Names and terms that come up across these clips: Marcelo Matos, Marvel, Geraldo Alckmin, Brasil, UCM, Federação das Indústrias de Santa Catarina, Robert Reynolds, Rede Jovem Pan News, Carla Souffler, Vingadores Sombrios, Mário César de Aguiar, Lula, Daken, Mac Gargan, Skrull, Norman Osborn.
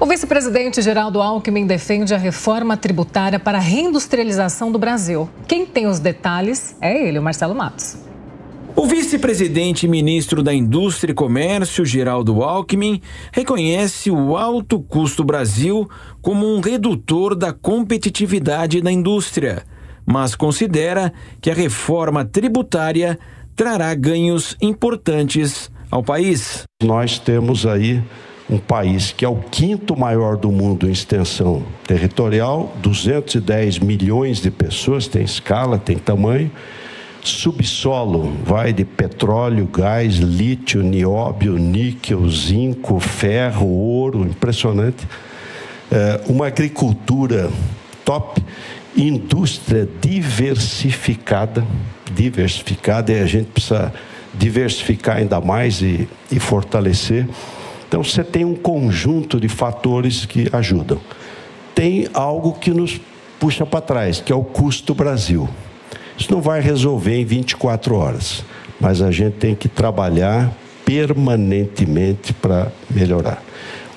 O vice-presidente Geraldo Alckmin defende a reforma tributária para a reindustrialização do Brasil. Quem tem os detalhes é ele, o Marcelo Matos. O vice-presidente e ministro da Indústria e Comércio, Geraldo Alckmin, reconhece o alto custo Brasil como um redutor da competitividade da indústria, mas considera que a reforma tributária trará ganhos importantes ao país. Nós temos aí um país que é o quinto maior do mundo em extensão territorial, 210 milhões de pessoas, tem escala, tem tamanho, subsolo, vai de petróleo, gás, lítio, nióbio, níquel, zinco, ferro, ouro, impressionante. Uma agricultura top, indústria diversificada, e a gente precisa diversificar ainda mais e fortalecer. Então, você tem um conjunto de fatores que ajudam. Tem algo que nos puxa para trás, que é o custo Brasil. Isso não vai resolver em 24 horas, mas a gente tem que trabalhar permanentemente para melhorar.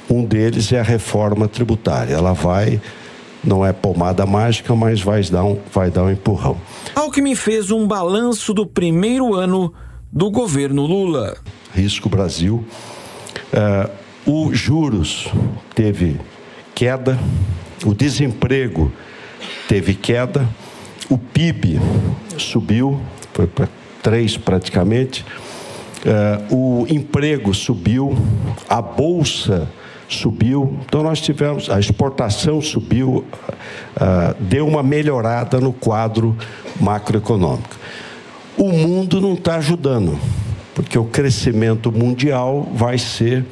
Um deles é a reforma tributária. Ela vai, não é pomada mágica, mas vai dar um empurrão. Alckmin fez um balanço do primeiro ano do governo Lula. Risco Brasil. Os juros teve queda, o desemprego teve queda, o PIB subiu, foi para 3 praticamente, o emprego subiu, a bolsa subiu, então nós tivemos, a exportação subiu, deu uma melhorada no quadro macroeconômico. O mundo não está ajudando, porque o crescimento mundial vai ser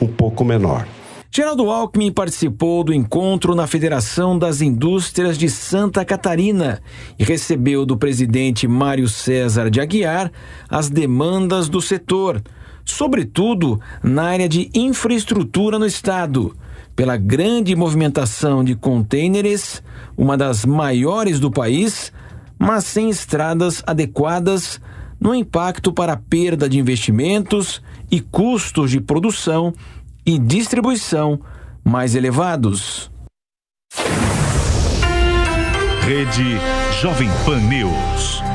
um pouco menor. Geraldo Alckmin participou do encontro na Federação das Indústrias de Santa Catarina e recebeu do presidente Mário César de Aguiar as demandas do setor, sobretudo na área de infraestrutura no estado, pela grande movimentação de contêineres, uma das maiores do país, mas sem estradas adequadas, no impacto para a perda de investimentos e custos de produção e distribuição mais elevados. Rede Jovem Pan News.